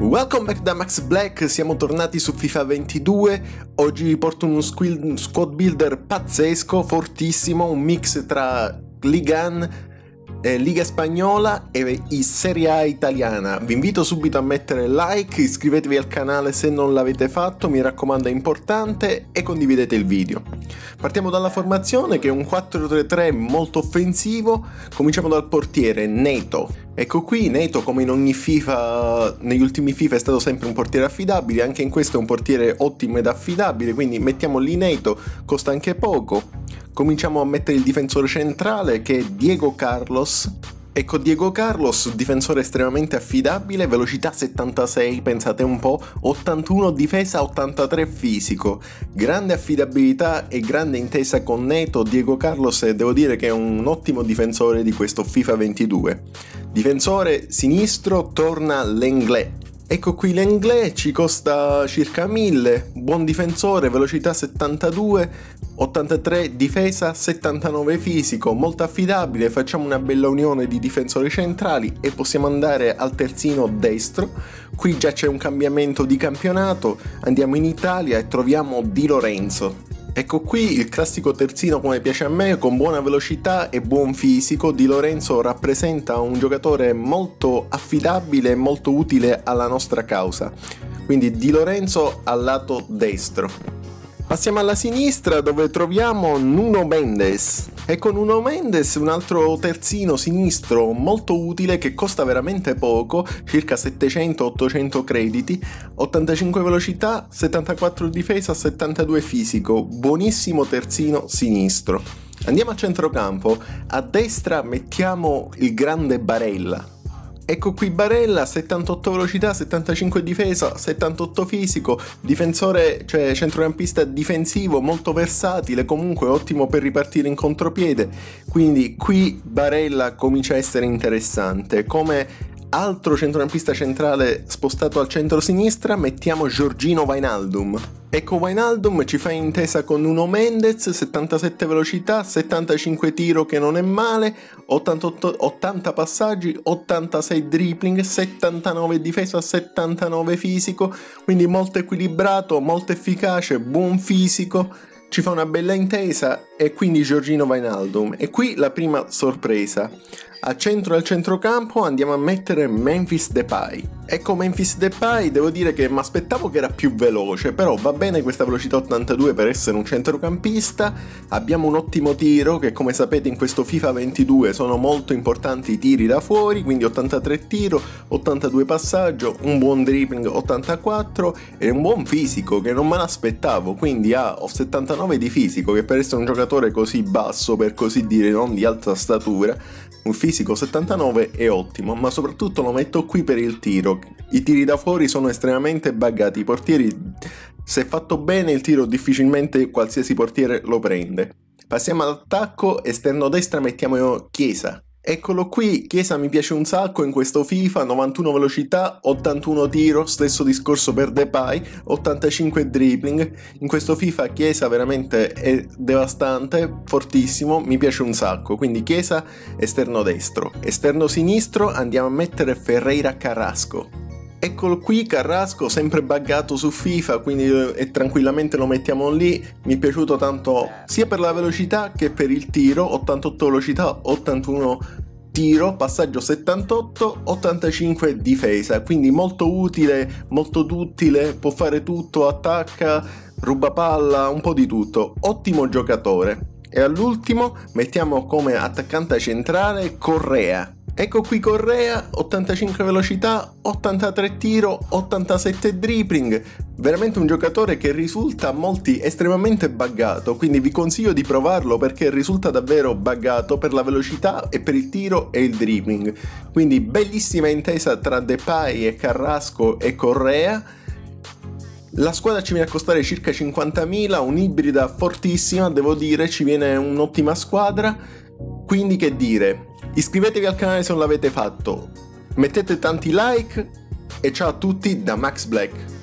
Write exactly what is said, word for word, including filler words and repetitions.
Welcome back da Max Black, siamo tornati su FIFA ventidue, oggi vi porto uno squad builder pazzesco, fortissimo, un mix tra Ligan, eh, Liga Spagnola e Serie A Italiana. Vi invito subito a mettere like, iscrivetevi al canale se non l'avete fatto, mi raccomando è importante, e condividete il video. Partiamo dalla formazione che è un quattro tre tre molto offensivo, cominciamo dal portiere Neto. Ecco qui, Neto come in ogni FIFA, negli ultimi FIFA è stato sempre un portiere affidabile, anche in questo è un portiere ottimo ed affidabile, quindi mettiamo lì Neto, costa anche poco. Cominciamo a mettere il difensore centrale che è Diego Carlos. Ecco Diego Carlos, difensore estremamente affidabile, velocità settantasei, pensate un po', ottantuno difesa, ottantatré fisico, grande affidabilità e grande intesa con Neto. Diego Carlos devo dire che è un ottimo difensore di questo FIFA ventidue. Difensore sinistro torna Lenglet. Ecco qui Lenglet, ci costa circa mille, buon difensore, velocità settantadue, ottantatré difesa, settantanove fisico, molto affidabile. Facciamo una bella unione di difensori centrali e possiamo andare al terzino destro. Qui già c'è un cambiamento di campionato, andiamo in Italia e troviamo Di Lorenzo. Ecco qui il classico terzino come piace a me, con buona velocità e buon fisico. Di Lorenzo rappresenta un giocatore molto affidabile e molto utile alla nostra causa. Quindi Di Lorenzo al lato destro. Passiamo alla sinistra dove troviamo Nuno Mendes. Ecco Nuno Mendes, un altro terzino sinistro molto utile che costa veramente poco, circa settecento ottocento crediti, ottantacinque velocità, settantaquattro difesa, settantadue fisico, buonissimo terzino sinistro. Andiamo a centrocampo, a destra mettiamo il grande Barella. Ecco qui Barella, settantotto velocità, settantacinque difesa, settantotto fisico, difensore, cioè centrocampista difensivo, molto versatile, comunque ottimo per ripartire in contropiede, quindi qui Barella comincia a essere interessante. Come altro centrocampista centrale spostato al centro-sinistra mettiamo Georginio Wijnaldum. Ecco Wijnaldum ci fa intesa con Nuno Mendes, settantasette velocità, settantacinque tiro che non è male, ottantotto, ottanta passaggi, ottantasei dribbling, settantanove difesa, settantanove fisico, quindi molto equilibrato, molto efficace, buon fisico, ci fa una bella intesa, e quindi Georginio Wijnaldum. E qui la prima sorpresa. A centro e al centrocampo andiamo a mettere Memphis Depay. Ecco Memphis Depay, devo dire che mi aspettavo che era più veloce, però va bene questa velocità ottantadue per essere un centrocampista. Abbiamo un ottimo tiro, che come sapete in questo FIFA ventidue sono molto importanti i tiri da fuori, quindi ottantatré tiro, ottantadue passaggio, un buon dribbling ottantaquattro e un buon fisico che non me l'aspettavo, quindi ha ah, settantanove di fisico, che per essere un giocatore così basso, per così dire, non di alta statura, un fisico settantanove è ottimo, ma soprattutto lo metto qui per il tiro. I tiri da fuori sono estremamente buggati, i portieri, se fatto bene il tiro difficilmente qualsiasi portiere lo prende. Passiamo all'attacco, esterno a destra mettiamo Chiesa. Eccolo qui, Chiesa mi piace un sacco in questo FIFA, novantuno velocità, ottantuno tiro, stesso discorso per Depay, ottantacinque dribbling. In questo FIFA Chiesa veramente è devastante, fortissimo, mi piace un sacco, quindi Chiesa esterno destro. Esterno sinistro andiamo a mettere Ferreira Carrasco. Eccolo qui Carrasco, sempre buggato su FIFA, quindi eh, tranquillamente lo mettiamo lì. Mi è piaciuto tanto sia per la velocità che per il tiro, ottantotto velocità, ottantuno tiro, passaggio settantotto, ottantacinque difesa, quindi molto utile, molto duttile, può fare tutto, attacca, ruba palla, un po' di tutto, ottimo giocatore. E all'ultimo mettiamo come attaccante centrale Correa. Ecco qui Correa, ottantacinque velocità, ottantatré tiro, ottantasette dribbling, veramente un giocatore che risulta a molti estremamente buggato, quindi vi consiglio di provarlo perché risulta davvero buggato per la velocità e per il tiro e il dribbling. Quindi bellissima intesa tra Depay e Carrasco e Correa. La squadra ci viene a costare circa cinquantamila, un'ibrida fortissima, devo dire, ci viene un'ottima squadra, quindi che dire... Iscrivetevi al canale se non l'avete fatto, mettete tanti like e ciao a tutti da Max Black.